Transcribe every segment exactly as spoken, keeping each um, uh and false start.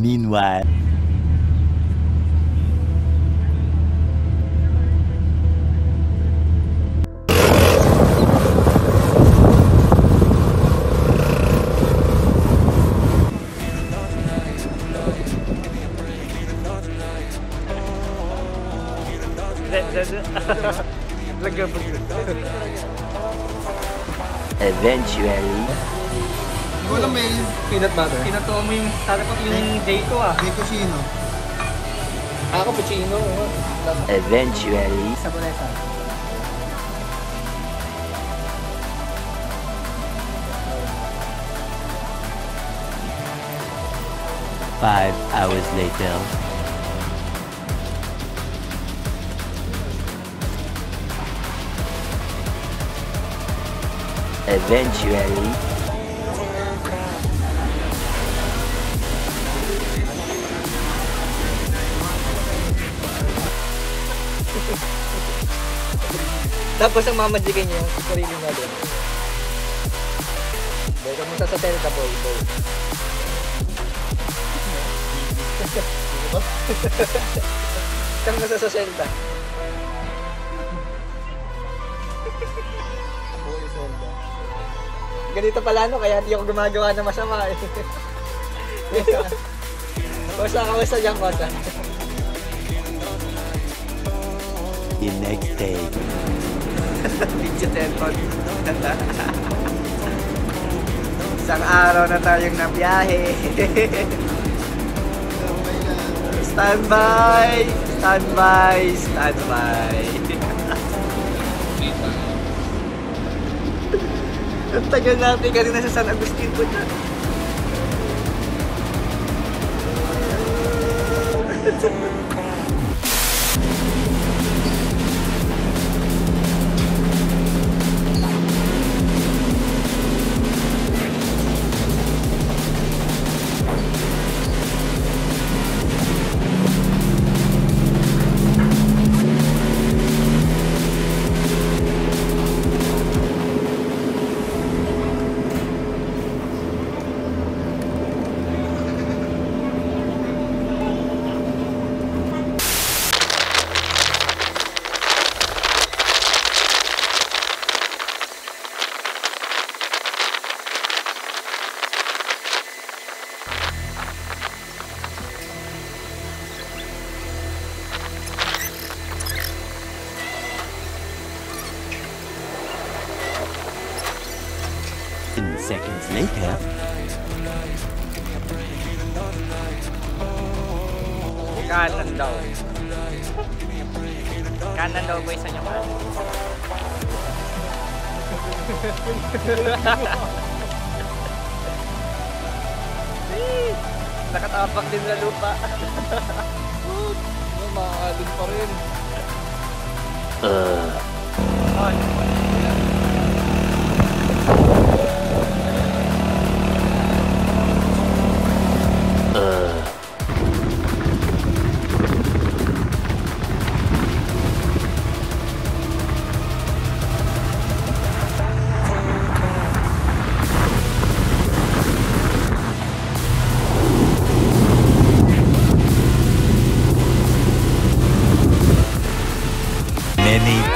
Meanwhile, eventually, ko alam may peanut butter. Pinatuo mo yung tatapot yung day ko ah. Day ko sino? Ako puccino. Eventually, sabonesa. Five hours later. Eventually, tapos ang mamajikan niya, sarili niya din. Boy, kamusta sa tele ka, boy? Boy. Kamusta sa senta? Boy, senta. Ganito pala no, kaya hindi ako gumagawa na masama eh. Kawasa, kawasa dyan, kawasa. The next day. Picture temple. Isang araw na tayong nabiyahe. Standby! Standby! Standby! Ang tagal natin kanina sa San Agustin po na. Seconds later, kanan daw. Kanan daw boy sa inyo. Nakatapak din sa lupa. Maalim pa rin. Uh.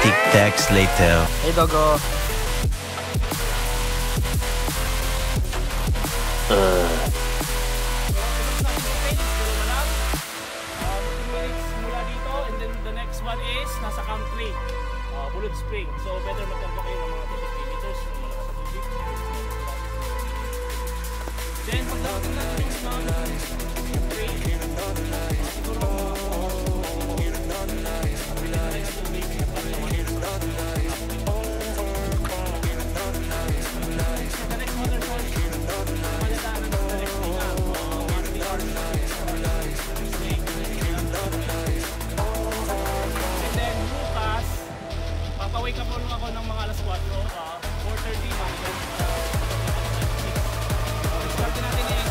Tic-tacs later. Hey, Dogo. Uh. two weeks mula dito, and then the next one is nasa country, Bulod Spring. So better magtampo kayo ng mga two meters. Then pagdating natin sa country, wake up on ako ng mga alas four, uh, four thirty mga. Start natin yung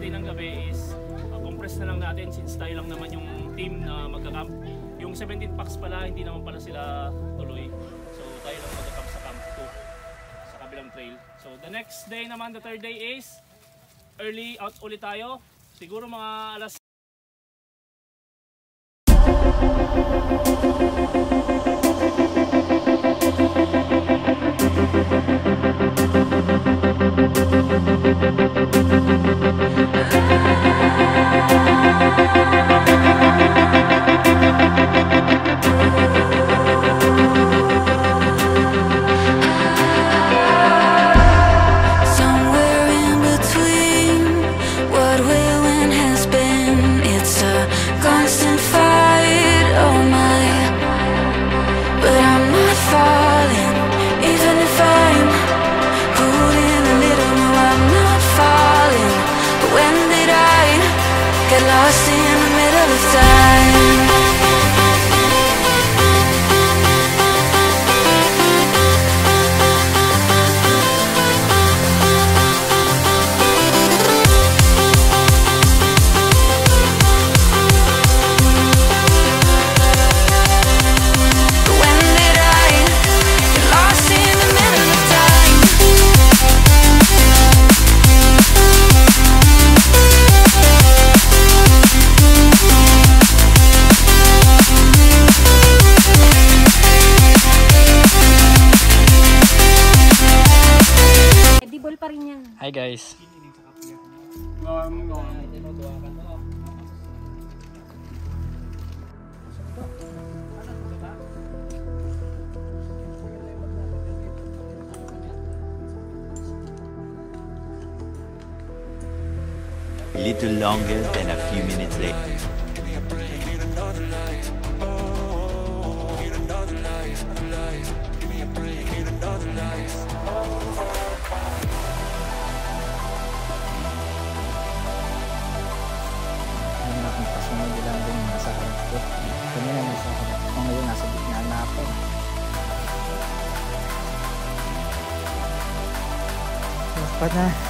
Wednesday ng gabi is uh, compress na lang natin since tayo lang naman yung team na magka-camp. Yung seventeen packs pala, hindi naman pala sila tuloy. So tayo lang magka-camp sa camp two, sa kabilang trail. So the next day naman, the third day is early out ulit tayo. Siguro mga alas lost in the middle of time. Hi guys. A little longer than a few minutes later. But uh